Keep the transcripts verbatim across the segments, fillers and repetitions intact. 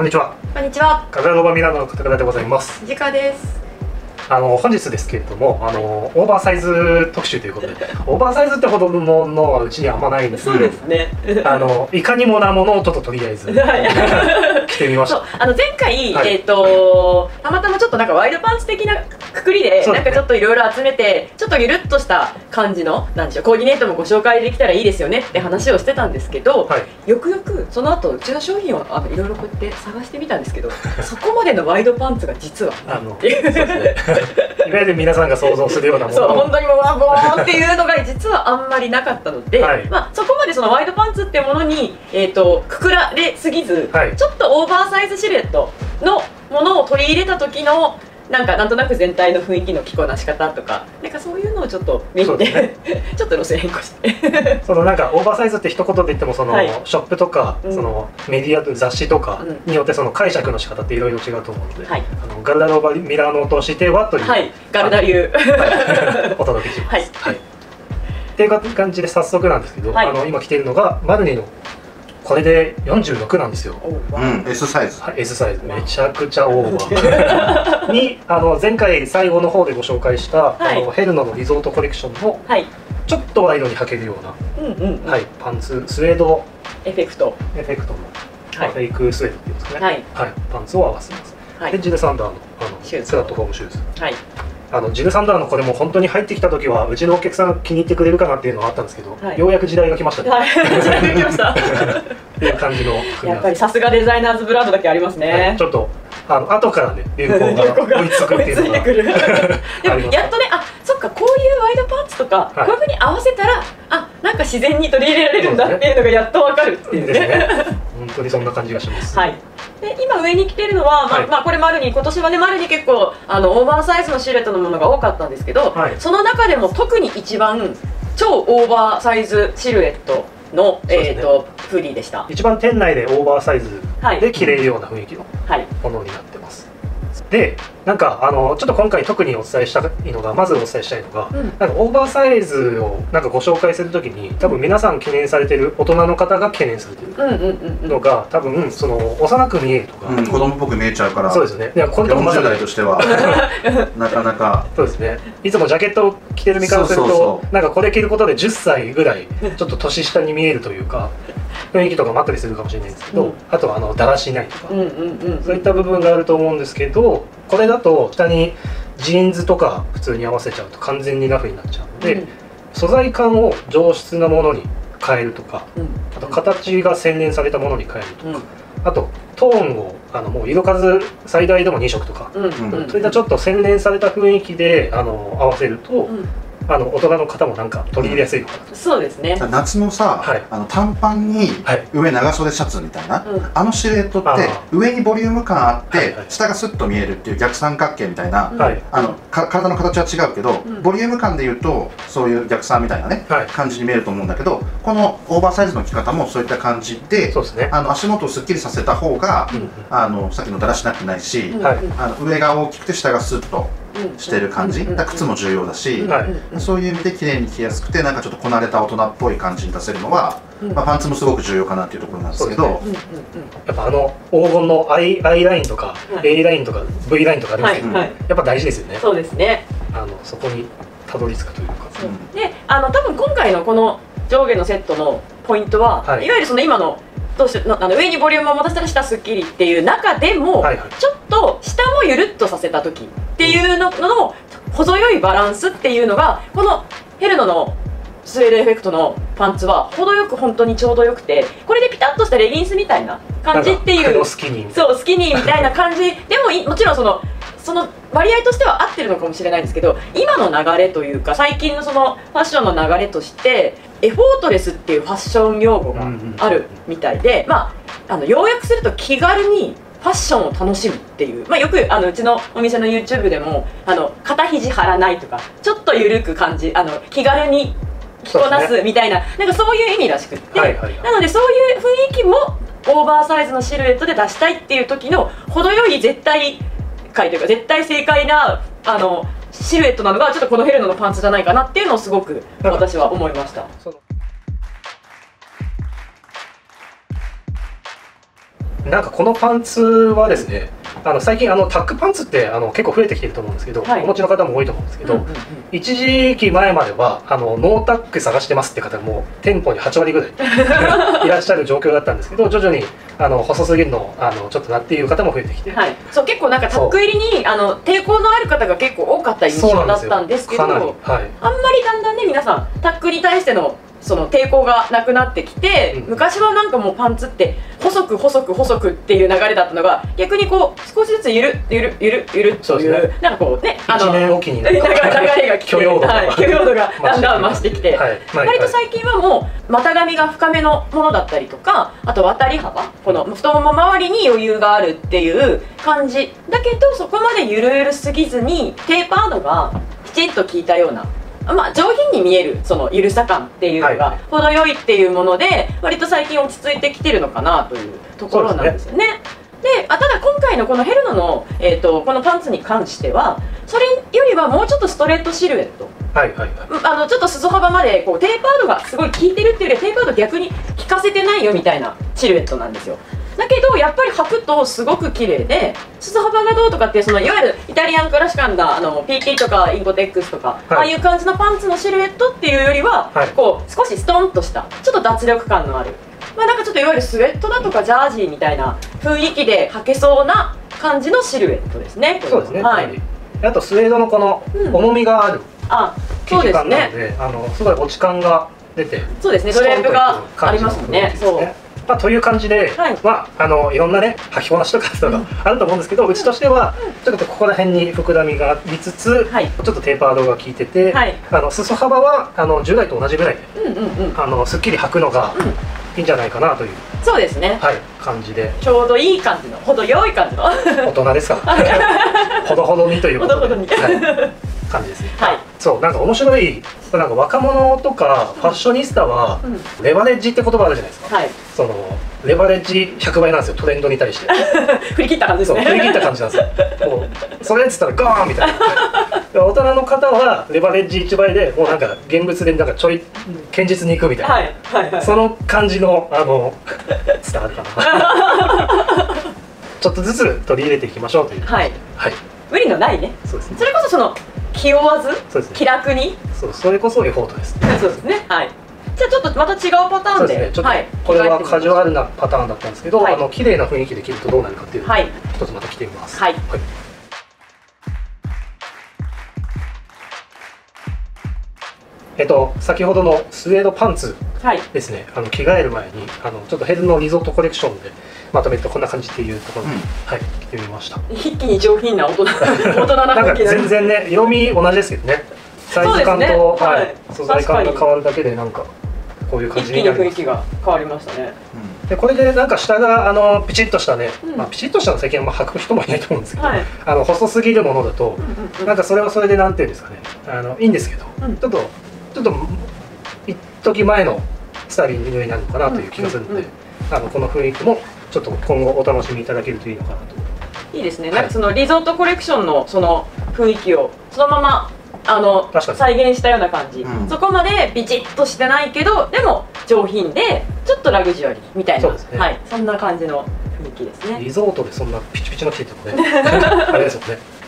こんにちは。こんにちは。カグラノバミラノの片倉でございます。じかです。あの本日ですけれども、あのオーバーサイズ特集ということで、オーバーサイズってほどのものはうちにはあんまないんですけど、そうですね。あのいかにもなものをちょっととりあえず着てみました。あの前回、はい、えっとたまたまちょっとなんかワイドパンツ的なくくりで、ね、なんかちょっといろいろ集めて、ちょっとゆるっとした感じのなんでしょうコーディネートもご紹介できたらいいですよねって話をしてたんですけど、はい、よくよくその後うちの商品をいろいろこうやって探してみたんですけど、そこまでのワイドパンツが実はあのそうですね。いわゆる皆さんが想像するようなものそう本当にもうワボーンっていうのが実はあんまりなかったので、はい、まあそこまでそのワイドパンツっていうものに、えー、とくくられすぎず、はい、ちょっとオーバーサイズシルエットのものを取り入れた時のなんかなんとなく全体の雰囲気の着こなし方とかなんかそういうのをちょっと見て、ね、ちょっと路線変更してそのなんかオーバーサイズって一言で言ってもその、はい、ショップとか、うん、そのメディアと雑誌とかによってその解釈の仕方っていろいろ違うと思うので、はい、あのガルダノバミラノとしてはという、はい、ガルダ流お届けします。はいはい、っていう感じで早速なんですけど、はい、あの今着ているのがマルニのこれでよんじゅうろくなんですよ。うん、S サイズ。S サイズ、めちゃくちゃオーバー。に、あの前回最後の方でご紹介した、あのヘルノのリゾートコレクションの。ちょっとワイドに履けるような、はい、パンツ、スウェード。エフェクト。エフェクトの。フェイクスウェードっていうんですかね。はい、パンツを合わせます。で、ジルサンダーの、あの、プラットフォームシューズ。はい。あのジルサンダーのこれも本当に入ってきた時はうちのお客さんが気に入ってくれるかなっていうのはあったんですけど、はい、ようやく時代が来ましたね。時代が来ましたっていう感じのやっぱりさすがデザイナーズブランドだけありますね、はい、ちょっとあの後からね流行が追いつくっていうのがでもやっとねあそっかこういうワイドパンツとか、はい、こういうふうに合わせたらあなんか自然に取り入れられるんだっていうのがやっとわかるっていうね。本当にそんな感じがします。はいで今上に着てるのは、まあはい、まあこれマルニ今年はねマルニ結構あのオーバーサイズのシルエットのものが多かったんですけど、はい、その中でも特に一番超オーバーサイズシルエットの、ね、えっとフーディーでした。一番店内でオーバーサイズで着れるような雰囲気のものになってます。はい、でなんかあのちょっと今回特にお伝えしたいのがまずお伝えしたいのが、うん、なんかオーバーサイズをなんかご紹介するときに多分皆さん懸念されてる大人の方が懸念されてるのが多分その幼く見えるとか、うん、子供っぽく見えちゃうからそうですね。いやこれよんじゅう代としてはなかなかそうですね。いつもジャケットを着てる身からするとなんかこれ着ることでじゅっさいぐらいちょっと年下に見えるというか雰囲気とかもあったりするかもしれないんですけど、うん、あとはあのだらしないとかそういった部分があると思うんですけどこれだと下にジーンズとか普通に合わせちゃうと完全にラフになっちゃうので、うん、素材感を上質なものに変えるとか、うん、あと形が洗練されたものに変えるとか、うん、あとトーンをあのもう色数最大でもにしょくとか、うん、そういったちょっと洗練された雰囲気であの合わせると。うんあの大人の方もなんか取り入れやすいのかなと。そうですね。夏のさ、あの短パンに上長袖シャツみたいな、あのシルエットって上にボリューム感あって下がスッと見えるっていう逆三角形みたいな、あの体の形は違うけどボリューム感でいうとそういう逆三みたいなね感じに見えると思うんだけど、このオーバーサイズの着方もそういった感じで、あの足元をすっきりさせた方があのさっきのだらしなくないし、あの上が大きくて下がスッと。してる感じだ靴も重要だし、はい、そういう意味で綺麗に着やすくてなんかちょっとこなれた大人っぽい感じに出せるのは、うん、まあパンツもすごく重要かなっていうところなんですけど、やっぱあの黄金の I, I ラインとか A ラインとか V ラインとかありますけど、やっぱ大事ですよね。そうですね。あのそこにたどり着くというか。うん、で、あの多分今回のこの上下のセットのポイントは、はい、いわゆるその今の。どうしあの上にボリュームを持たせたら下すっきりっていう中でも、はい、はい、ちょっと下もゆるっとさせた時っていうのの程よいバランスっていうのがこのヘルノのスウェードエフェクトのパンツは程よく本当にちょうどよくてこれでピタッとしたレギンスみたいな感じっていうスキニーそうスキニーみたいな感じでもいもちろんその。その割合としては合ってるのかもしれないんですけど今の流れというか最近のそのファッションの流れとしてエフォートレスっていうファッション用語があるみたいで、まあ、あの要約すると気軽にファッションを楽しむっていう、まあ、よくあのうちのお店の ユーチューブ でもあの肩肘張らないとかちょっと緩く感じあの気軽に着こなすみたいななんかそういう意味らしくってなのでそういう雰囲気もオーバーサイズのシルエットで出したいっていう時の程よい絶対解というか絶対正解なあのシルエットなのがちょっとこのヘルノのパンツじゃないかなっていうのをすごく私は思いました。なんかこのパンツはですね、あの最近あのタックパンツってあの結構増えてきてると思うんですけど、はい、お持ちの方も多いと思うんですけど、一時期前まではあのノータック探してますって方も店舗にはちわりぐらいいらっしゃる状況だったんですけど、徐々にあの細すぎるのあのちょっとなっていう方も増えてきて、はい、そう結構なんかタック入りにあの抵抗のある方が結構多かった印象だったんですけど、はい、あんまりだんだんね皆さんタックに対してのその抵抗がなくなってきて、昔はなんかもうパンツって細く細く細くっていう流れだったのが、逆にこう少しずつゆるゆるゆるゆるっていうなんかこうね、あのいちねんおきに流れが来て、許容度がだんだん増してきて、割と最近はもう股上が深めのものだったりとか、あと渡り幅、この太もも周りに余裕があるっていう感じだけど、そこまでゆるゆるすぎずにテーパードがきちんと効いたような。まあ上品に見えるそのゆるさ感っていうのが程よいっていうもので、割と最近落ち着いてきてるのかなというところなんですよね。で、あ、ただ今回のこのヘルノの、えー、とこのパンツに関してはそれよりはもうちょっとストレートシルエット、あのちょっと裾幅までこうテーパードがすごい効いてるっていうよりは、テーパード逆に効かせてないよみたいなシルエットなんですよ。だけどやっぱり履くとすごく綺麗で、裾幅がどうとかっていう、そのいわゆるイタリアンクラシカンだ、あの ピーティー とかインコテックスとか、はい、ああいう感じのパンツのシルエットっていうよりは、はい、こう少しストンとしたちょっと脱力感のある、まあ、なんかちょっといわゆるスウェットだとかジャージーみたいな雰囲気で履けそうな感じのシルエットですね。そうですね、はい、あとスウェードのこの重みがある生地感なので、あのすごい落ち感が出て、そうですね、ドレープがありますもんね。そうまあという感じで、はい、まああのいろんなね履きこなしとかとかあると思うんですけど、うちとしてはちょっとここら辺に膨らみがありつつ、はい、ちょっとテーパードが効いてて、はい、あの裾幅はあの従来と同じぐらいで、あのすっきり履くのがいいんじゃないかなという。そうですね。はい、感じで。ちょうどいい感じの、程よい感じの。大人ですから。ほどほどにということで。ほどほどに。はい感じですね。はい、そうなんか面白い、なんか若者とかファッショニスタはレバレッジって言葉あるじゃないですか。はい、そのレバレッジひゃくばいなんですよ、トレンドに対して。振り切った感じですね。振り切った感じなんですよ。もうそれっつったらゴーンみたいな。大人の方はレバレッジいちばいでもうなんか現物でなんかちょい堅実にいくみたいな。その感じのあの伝わるかな。ちょっとずつ取り入れていきましょうという。はい。はい。無理のないね。そうですね。それこそその。気負わず、気楽に、そう、それこそエフォートですね。そうですね。はい。じゃあちょっとまた違うパターンで、これはカジュアルなパターンだったんですけど、あの綺麗な雰囲気で着るとどうなるかっていうのを一つまた着てみます。はい。えっと先ほどのスウェードパンツですね。あの着替える前にあのちょっとヘルのリゾートコレクションでまとめるとこんな感じっていうところに、うん、はい着てみました。一気に上品な大人大人な感じ。全然ね色味同じですけどね。サイズ感と、ね、はい、はい、素材感が変わるだけでなんかこういう感じになります。一気に雰囲気が変わりましたね。うん、でこれでなんか下があのピチッとしたね、うん、まあピチッとしたの最近はまあ履く人もいないと思うんですけど、はい、あの細すぎるものだとなんかそれはそれでなんていうんですかね、あのいいんですけど、うん、ちょっと。ちょっと一時前のスタイリングになるのかなという気がするので、あのこの雰囲気もちょっと今後お楽しみいただけるといいのかなと。いいですね。なんかそのリゾートコレクションのその雰囲気をそのままあの再現したような感じ、うん、そこまでビチッとしてないけどでも上品でちょっとラグジュアリーみたいな、ね、はい、そんな感じの雰囲気ですね。リゾートでそんなピチピチの着ててもねあれですよね。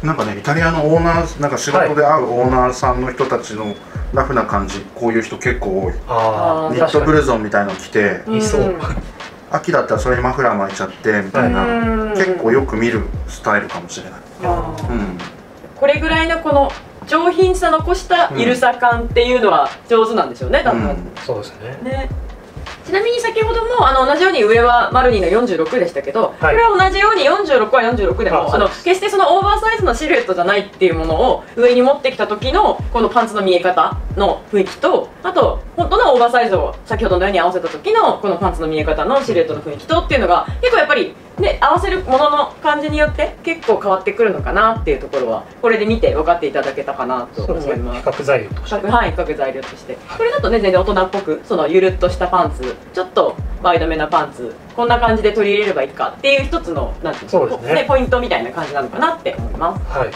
なんかね、イタリアのオーナー、なんか仕事で会うオーナーさんの人たちのラフな感じ、こういう人結構多い。あニットブルゾンみたいの着て、いそう秋だったらそれにマフラー巻いちゃってみたいな、結構よく見るスタイルかもしれない。これぐらいのこの上品さ残したゆるさ感っていうのは上手なんでしょうね、多分。そうですね。ね、ちなみに先ほどもあの同じように上はマルニのよんじゅうろくでしたけど、はい、これは同じようによんじゅうろくはよんじゅうろくでもあの決してそのオーバーサイズのシルエットじゃないっていうものを上に持ってきた時のこのパンツの見え方の雰囲気と、あと本当のオーバーサイズを先ほどのように合わせた時のこのパンツの見え方のシルエットの雰囲気とっていうのが結構やっぱりね、合わせるものの感じによって結構変わってくるのかなっていうところはこれで見て分かっていただけたかなと思います。比較材料として、はい、比較材料としてこれだとね全然大人っぽくそのゆるっとしたパンツ、ちょっとワイドめなパンツ、こんな感じで取り入れればいいかっていう一つのなんていうの、ね、ポイントみたいな感じなのかなって思います。は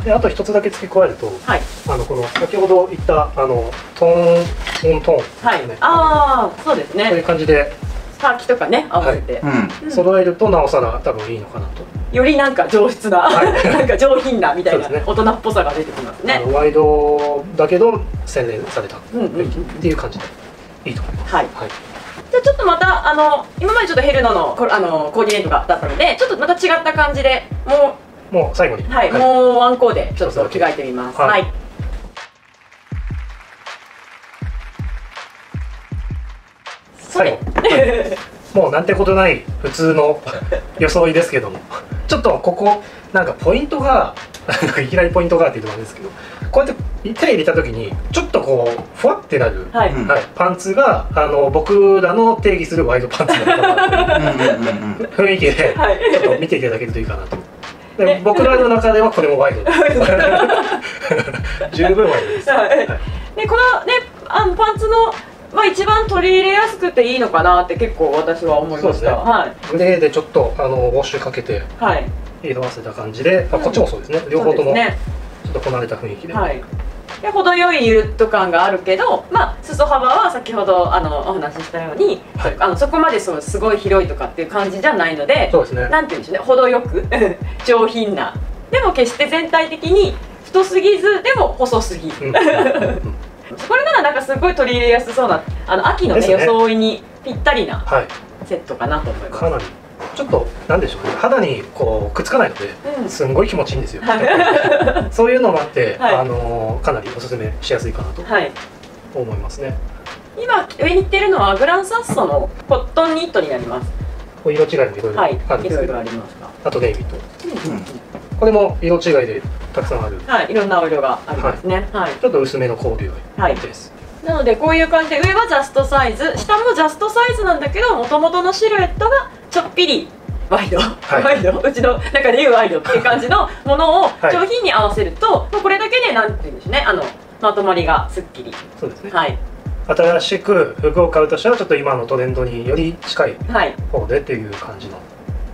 い、であと一つだけ付け加えると、はい、あのこの先ほど言ったあのトーンオントーン、はい、ああそうですね。こういう感じで。パーキとかね合わせて揃えるとなおさら多分いいのかなと、よりなんか上質な、はい、なんか上品なみたいな、ね、大人っぽさが出てきますね。ワイドだけど洗練されたっていう感じでいいと思います。はい、はい、じゃあちょっとまたあの今までちょっとヘルナのコあのコーディネートがだったのでちょっとまた違った感じでもうもう最後にはい、はい、もうワンコーデちょっと着替えてみます。はい、はい、最後もうなんてことない普通の装いですけども、ちょっとここなんかポイントがいきなりポイントがっていうところですけど、こうやって手入れた時にちょっとこうふわってなる、はいはい、パンツがあの僕らの定義するワイドパンツだった雰囲気でちょっと見ていただけるといいかなと。で僕らの中ではこれもワイド十分ワイドです。まあ一番取り入れやすくていいのかなって結構私は思いました。グレーでちょっとあのウォッシュかけて色あせた感じで、こっちもそうですね、両方ともちょっとこなれた雰囲気で程よいゆるっと感があるけど、まあ裾幅は先ほどあのお話ししたようにそこまでそうすごい広いとかっていう感じじゃないので、なんていうんでしょうね、程よく上品な、でも決して全体的に太すぎずでも細すぎず、これならなんかすごい取り入れやすそうなあの秋のね装いにぴったりなセットかなと思います。かなりちょっとなんでしょうね、肌にこうくっつかないのですんごい気持ちいいんですよ。そういうのもあってあのかなりおすすめしやすいかなと思いますね。今上に着てるのはグランサッソのコットンニットになります。お色違いもいろいろあるんですけど、あとネイビーとこれも色違いでたくさんある、はい、いろんなお色がありますね。はい、ちょっと薄めのコーデュロイです、はい、なのでこういう感じで上はジャストサイズ、下もジャストサイズなんだけどもともとのシルエットがちょっぴりワイド、はい、ワイドうちの中でいうワイドっていう感じのものを上品に合わせると、はい、もうこれだけでなんていうんでしょうね、あのまとまりがすっきり、そうですね、はい、新しく服を買うとしたらちょっと今のトレンドにより近い方でっていう感じの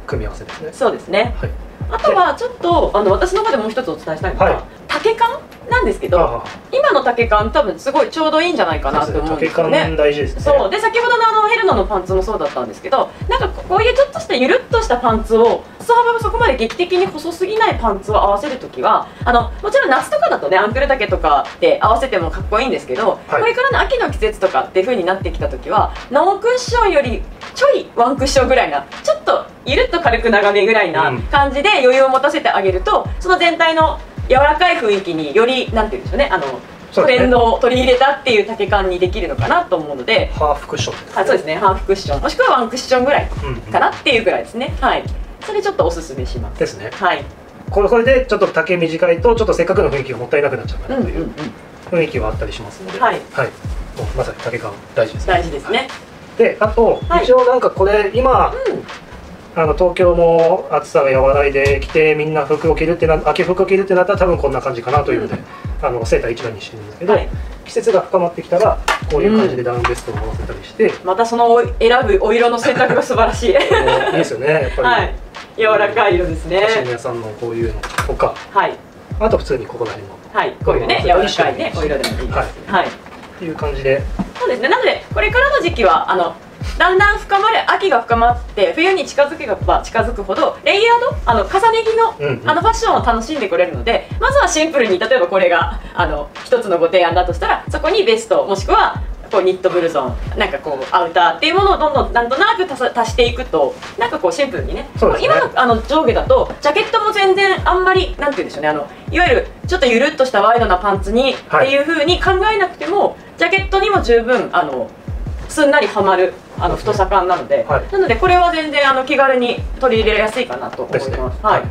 組み合わせですね。はい、そうですね、はい、あとはちょっとあの私の方でもう一つお伝えしたいのが、はい、丈感なんですけど、今の丈感多分すごいちょうどいいんじゃないかなと思うんですよね。丈感大事ですね。そうで先ほどのあのヘルナのパンツもそうだったんですけど、なんかこういうちょっとしたゆるっとしたパンツを裾幅がそこまで劇的に細すぎないパンツを合わせるときは、あのもちろん夏とかだとねアンクル丈とかで合わせてもかっこいいんですけど、はい、これからの秋の季節とかっていう風になってきたときはノークッションよりちょいワンクッションぐらいな、ちょっとゆるっと軽く長めぐらいな感じで余裕を持たせてあげると、その全体の柔らかい雰囲気によりなんていうんでしょうね、あのトレンドを取り入れたっていう丈感にできるのかなと思うので、ハーフクッション、はい、そうですね、ハーフクッションもしくはワンクッションぐらいかなっていうぐらいですね。はい、それちょっとおすすめしますですね。はい、これこれでちょっと丈短いとちょっとせっかくの雰囲気がもったいなくなっちゃうかなという雰囲気はあったりしますので、はい、はい、もうまさに丈感大事ですね。大事ですね、はい、であと、はい、一応なんかこれ今、うんあの東京も暑さが和らいできてみんな服を着るってな秋服を着るってなったら多分こんな感じかなというので、うん、あのセーター一枚にしてるんですけど、はい、季節が深まってきたらこういう感じでダウンベストを合わせたりして、うん、またその選ぶお色の選択が素晴らしいいいですよね、やっぱり、はい、柔らかい色ですね。カシミヤさんのこういうのとか、はい、あと普通にここら辺も、はい、こういうね柔らかいねお色でもいいです、はい、っていう感じで、そうですね、なのでこれからの時期はあのだんだん深まる秋が深まって冬に近づけば近づくほどレイヤードあの重ね着の、うん、あのファッションを楽しんでくれるので、まずはシンプルに例えばこれがあの一つのご提案だとしたらそこにベストもしくはこうニットブルゾンなんかこうアウターっていうものをどんどんなんとなく足していくとなんかこうシンプルにね、今のあの上下だとジャケットも全然あんまりなんて言うんでしょうね、あのいわゆるちょっとゆるっとしたワイドなパンツに、はい、っていう風に考えなくてもジャケットにも十分あのすんなりはまるあの太さ感なので、はい、なのでこれは全然あの気軽に取り入れやすいかなと思います。はい、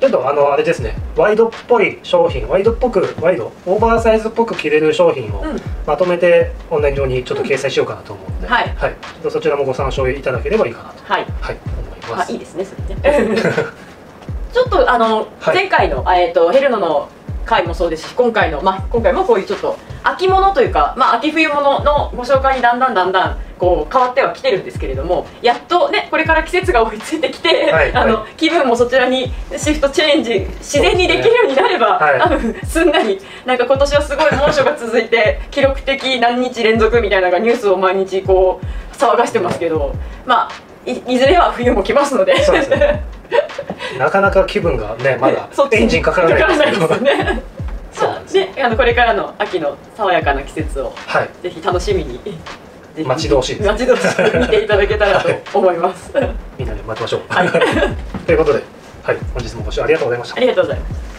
ちょっとあのあれですね、ワイドっぽい商品、ワイドっぽくワイドオーバーサイズっぽく着れる商品をまとめてオンライン上にちょっと掲載しようかなと思うので、うん、はい、はい、ちょっとそちらもご参照いただければいいかなと、はい、はい、思います。あ、いいですね、それね。ちょっとあの、はい、前回のえっとヘルナの回もそうですし、今回のまあ今回もこういうちょっと秋物というか、まあ、秋冬物のご紹介にだんだんだんだんこう変わってはきてるんですけれども、やっとねこれから季節が追いついてきて、はい、あの、はい、気分もそちらにシフトチェンジ自然にできるようになれば、ね、はい、すんなりなんか今年はすごい猛暑が続いて記録的何日連続みたいなのがニュースを毎日こう。騒がしてますけど、まあ い, いずれは冬も来ますの で, そうです、ね、なかなか気分がねまだエンジンかからないですよね。これからの秋の爽やかな季節を、はい、ぜひ楽しみに待ち遠しいです待ち遠しい見ていただけたらと思います、はい、みんなで待ちましょう、はい、ということで、はい、本日もご視聴ありがとうございました。ありがとうございました。